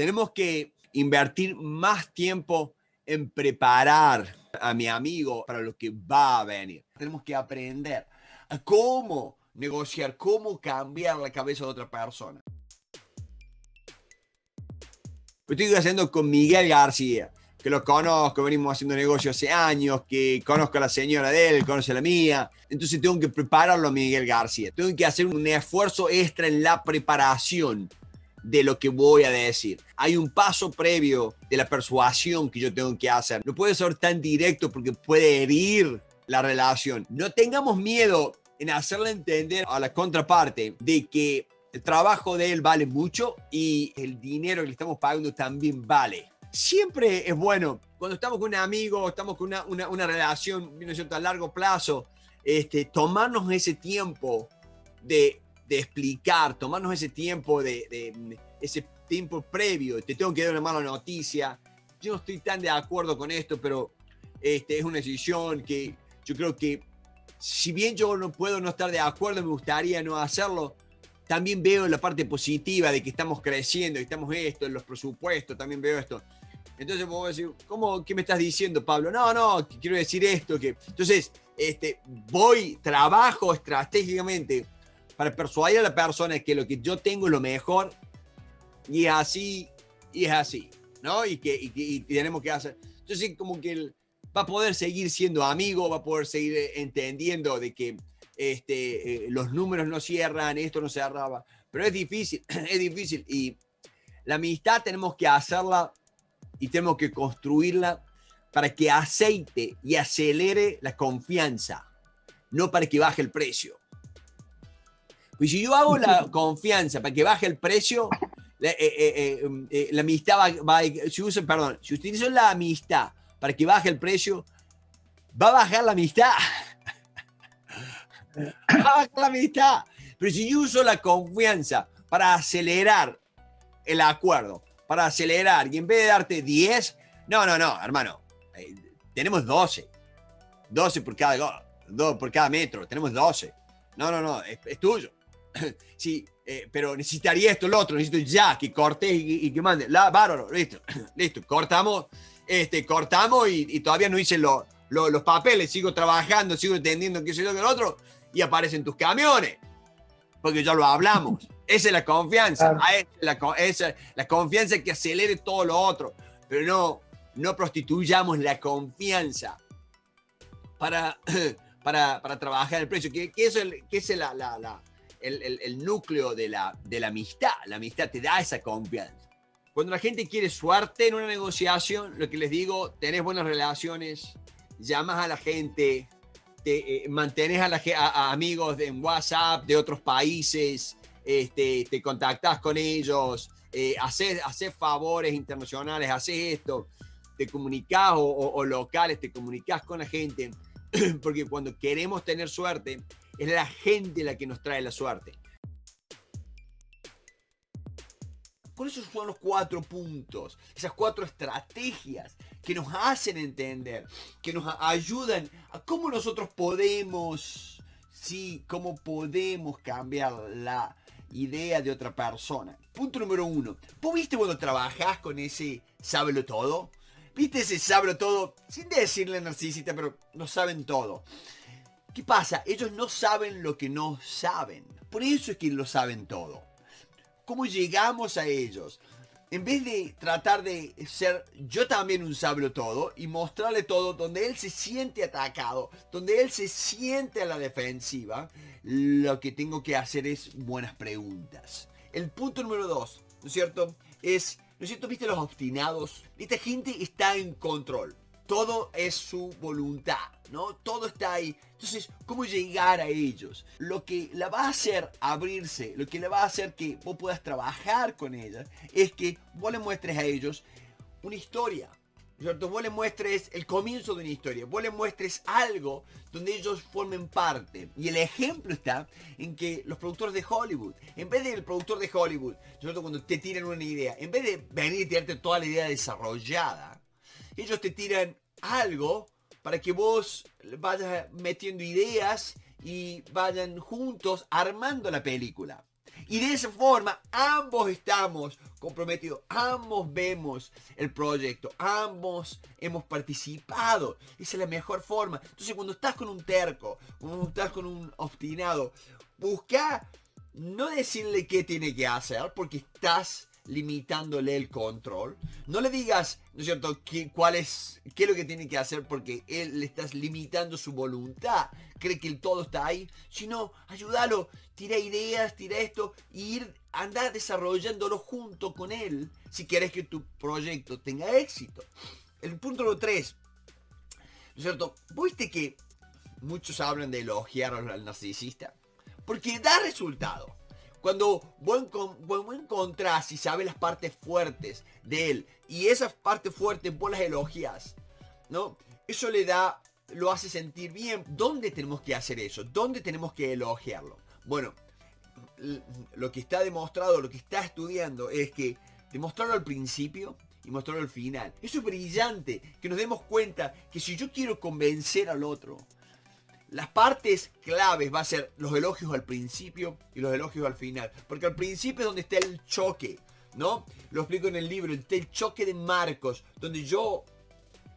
Tenemos que invertir más tiempo en preparar a mi amigo para lo que va a venir. Tenemos que aprender a cómo negociar, cómo cambiar la cabeza de otra persona. Lo estoy haciendo con Miguel García, que lo conozco, venimos haciendo negocios hace años, que conozco a la señora de él, conoce a la mía. Entonces tengo que prepararlo a Miguel García. Tengo que hacer un esfuerzo extra en la preparación de lo que voy a decir. Hay un paso previo de la persuasión que yo tengo que hacer. No puede ser tan directo porque puede herir la relación. No tengamos miedo en hacerle entender a la contraparte de que el trabajo de él vale mucho y el dinero que le estamos pagando también vale. Siempre es bueno, cuando estamos con un amigo, estamos con una relación, ¿no es cierto?, a largo plazo, tomarnos ese tiempo de explicar, tomarnos ese tiempo ese tiempo previo. Te tengo que dar una mala noticia. Yo no estoy tan de acuerdo con esto, pero es una decisión que yo creo que, si bien yo no puedo no estar de acuerdo, me gustaría no hacerlo, también veo la parte positiva de que estamos creciendo, estamos esto, en los presupuestos, también veo esto. Entonces puedo decir, ¿cómo? ¿Qué me estás diciendo, Pablo? No, quiero decir esto. Que... Entonces, trabajo estratégicamente para persuadir a la persona que lo que yo tengo es lo mejor y es así, ¿no? Y tenemos que hacer. Entonces, como que va a poder seguir siendo amigo, va a poder seguir entendiendo de que los números no cierran, esto no cerraba, pero es difícil, y la amistad tenemos que hacerla y tenemos que construirla para que aceite y acelere la confianza, no para que baje el precio. Pues si yo hago la confianza para que baje el precio, la amistad si utilizo la amistad para que baje el precio, va a bajar la amistad. La amistad. Pero si yo uso la confianza para acelerar el acuerdo, para acelerar, y en vez de darte 10, no, hermano, tenemos 12 por cada gol, 2 por cada metro, tenemos 12. No, es tuyo. Sí, pero necesitaría esto, lo otro, necesito ya que cortes y que mandes. Bárbaro, listo, cortamos, cortamos y todavía no hice los papeles, sigo trabajando, sigo entendiendo qué es lo que el otro, y aparecen tus camiones, porque ya lo hablamos. Esa es la confianza, esa es la confianza que acelere todo lo otro, pero no prostituyamos la confianza para trabajar el precio, que es el núcleo de la amistad. La amistad te da esa confianza. Cuando la gente quiere suerte en una negociación, lo que les digo, tenés buenas relaciones, llamas a la gente, te mantenés a amigos en WhatsApp de otros países, te contactás con ellos, haces favores internacionales, haces esto, te comunicás o locales, te comunicás con la gente, porque cuando queremos tener suerte, es la gente la que nos trae la suerte. Por eso son los 4 puntos, esas 4 estrategias que nos hacen entender, que nos ayudan a cómo nosotros podemos, cómo podemos cambiar la idea de otra persona. Punto número 1. ¿Vos viste cuando trabajás con ese sábelo todo? ¿Viste ese sábelo todo? Sin decirle narcisista, pero lo saben todo. ¿Qué pasa? Ellos no saben lo que no saben. Por eso es que lo saben todo. ¿Cómo llegamos a ellos? En vez de tratar de ser yo también un sablo todo y mostrarle todo, donde él se siente atacado, donde él se siente a la defensiva, lo que tengo que hacer es buenas preguntas. El punto número 2, ¿no es cierto? ¿Viste los obstinados? Esta gente está en control. Todo es su voluntad, ¿no? Todo está ahí. Entonces, ¿cómo llegar a ellos? Lo que la va a hacer abrirse, lo que la va a hacer que vos puedas trabajar con ella, es que vos le muestres a ellos una historia, ¿cierto? Vos le muestres el comienzo de una historia, vos le muestres algo donde ellos formen parte. Y el ejemplo está en que los productores de Hollywood, en vez del productor de Hollywood, ¿cierto?, cuando te tiran una idea, en vez de venir y tirarte toda la idea desarrollada, ellos te tiran algo para que vos vayas metiendo ideas y vayan juntos armando la película. Y de esa forma ambos estamos comprometidos, ambos vemos el proyecto, ambos hemos participado. Esa es la mejor forma. Entonces cuando estás con un terco, cuando estás con un obstinado, busca no decirle qué tiene que hacer porque estás limitándole el control. No le digas, ¿no es cierto?, qué es lo que tiene que hacer porque él le estás limitando su voluntad. Cree que el todo está ahí, sino ayúdalo, tira ideas, tira esto, y andar desarrollándolo junto con él si quieres que tu proyecto tenga éxito. El punto número 3, ¿no es cierto? ¿Viste que muchos hablan de elogiar al narcisista? Porque da resultado. Cuando vos encontrás y sabes las partes fuertes de él y esas partes fuertes vos las elogias, ¿no? Eso le da, lo hace sentir bien. ¿Dónde tenemos que hacer eso? ¿Dónde tenemos que elogiarlo? Bueno, lo que está demostrado, lo que está estudiando es que demostrarlo al principio y mostrarlo al final. Eso es brillante, que nos demos cuenta que si yo quiero convencer al otro, las partes claves va a ser los elogios al principio y los elogios al final. Porque al principio es donde está el choque, ¿no? Lo explico en el libro, está el choque de marcos, donde yo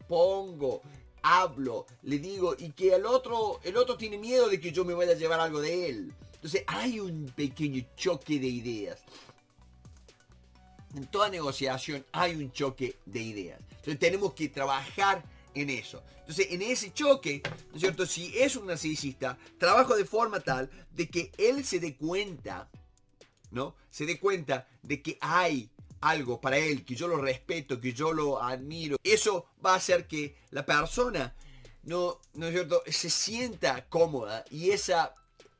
pongo, hablo, le digo, y que el otro tiene miedo de que yo me vaya a llevar algo de él. Entonces hay un pequeño choque de ideas. En toda negociación hay un choque de ideas. Entonces tenemos que trabajar en eso. Entonces, en ese choque, ¿no es cierto?, si es un narcisista, trabajo de forma tal de que él se dé cuenta, ¿no? Se dé cuenta de que hay algo para él, que yo lo respeto, que yo lo admiro. Eso va a hacer que la persona, ¿no es cierto?, se sienta cómoda, y esa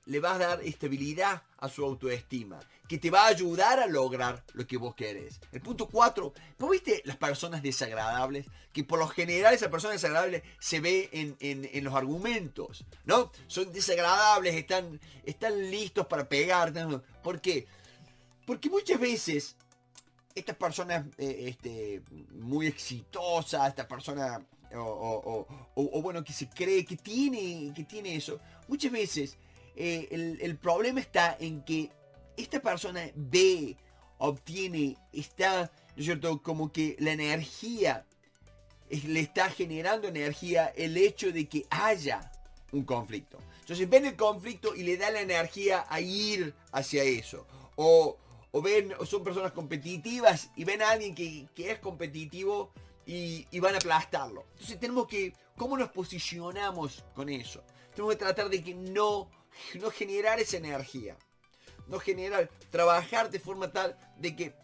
le va a dar estabilidad a su autoestima, que te va a ayudar a lograr lo que vos querés. El punto 4, ¿vos viste las personas desagradables? Que por lo general esa persona desagradable se ve en los argumentos, ¿no? Son desagradables, están listos para pegar. ¿Por qué? Porque muchas veces estas personas muy exitosas, esta persona bueno, que se cree que tiene eso, muchas veces el problema está en que esta persona ve, obtiene, está, ¿no es cierto?, como que la energía, le está generando energía el hecho de que haya un conflicto. Entonces ven el conflicto y le da la energía a ir hacia eso. O son personas competitivas y ven a alguien que es competitivo y van a aplastarlo. Entonces tenemos que, ¿cómo nos posicionamos con eso? Tenemos que tratar de que no generar esa energía, no generar, trabajar de forma tal de que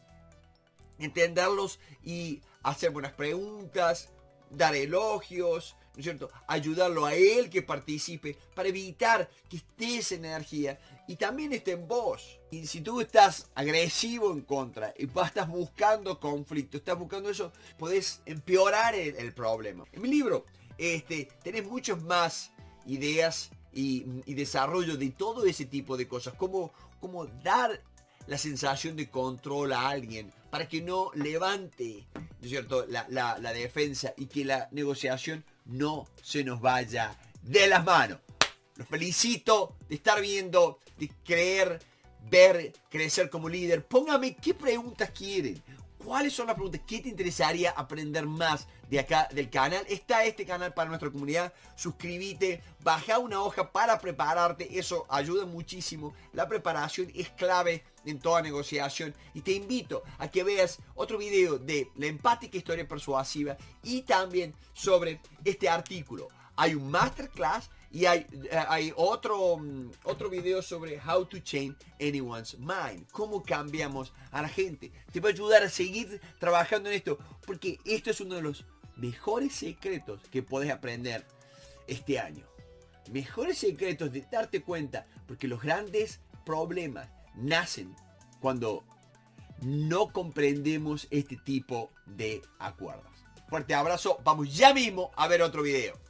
entenderlos y hacer buenas preguntas, dar elogios, ¿no es cierto?, ayudarlo a él que participe para evitar que esté esa energía y también esté en vos. Y si tú estás agresivo en contra y estás buscando conflicto, estás buscando eso, podés empeorar el problema. En mi libro tenés muchos más ideas y desarrollo de todo ese tipo de cosas, como dar la sensación de control a alguien para que no levante, ¿no es cierto?, la defensa y que la negociación no se nos vaya de las manos. Los felicito de estar viendo, de creer, ver, crecer como líder. Póngame qué preguntas quieren. ¿Cuáles son las preguntas? ¿Qué te interesaría aprender más de acá del canal? Está este canal para nuestra comunidad. Suscríbete, baja una hoja para prepararte. Eso ayuda muchísimo. La preparación es clave en toda negociación. Y te invito a que veas otro video de la empática historia persuasiva y también sobre este artículo. Hay un masterclass y hay otro video sobre How to Change Anyone's Mind. Cómo cambiamos a la gente. Te va a ayudar a seguir trabajando en esto, porque esto es uno de los mejores secretos que podés aprender este año. Mejores secretos de darte cuenta, porque los grandes problemas nacen cuando no comprendemos este tipo de acuerdos. Fuerte abrazo, vamos ya mismo a ver otro video.